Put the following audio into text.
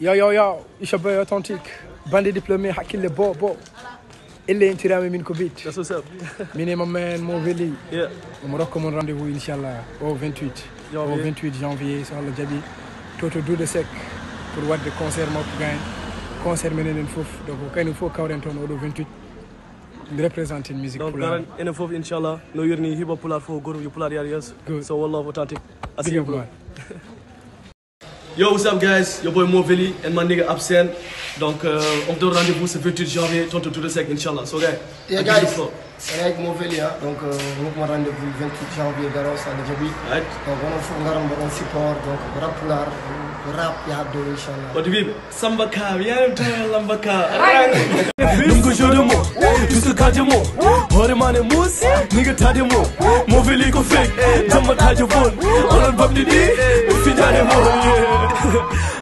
Yo, it's your boy Authentic. Bandit diplômé, hakile bo. Elle est intirame min Covid. That's what's up. My name is man Moovelly. Yeah. On recommande rendez-vous inshallah au 28 janvier sur le Djabi. Toto do de sec pour voir le concert mo gagne. Concert mené den fof donc kayno fo kawren ton au 28. Representing music pula. Donc en fof inshallah no yurni hiba pula fo gor yu pula areas. So wallah Authentic. Assalamu alaikum. Yo, what's up guys? Your boy Moovelly and my nigga Absen. Donc, on te donne rendez-vous ce 28 janvier, 32 décembre, Inch'Allah. So guys, yeah, guys. C'est avec Moovelly, hein? Donc, on a rendez-vous le 28 janvier, Garos, à Djabi. Right. Donc, on a un support, donc, rap, yabdo, Inch'Allah. What do you mean? Sambaka, viens, Lambaka. Dungu Jodemo, Tusu Kademo, Horemane Mousse, Nigga Tademo, Moovelly Kofik, Tamba Tadjabon, on a un bab de dé, Fidademo, yeah.